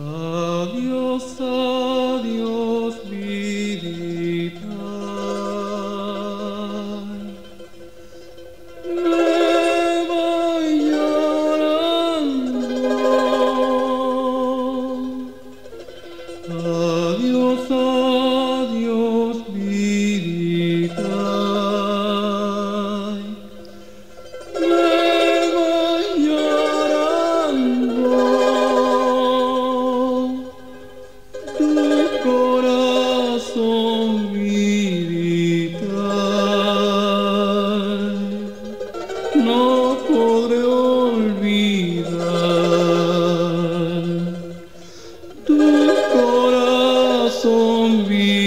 A Dios militar, me voy llorando. A Dios militar. No podré olvidar tu corazón vivo.